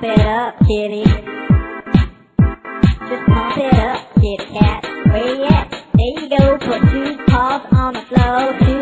pump it up, kitty. Just pump it up, kitty cat. Where you at? There you go, put two paws on the floor.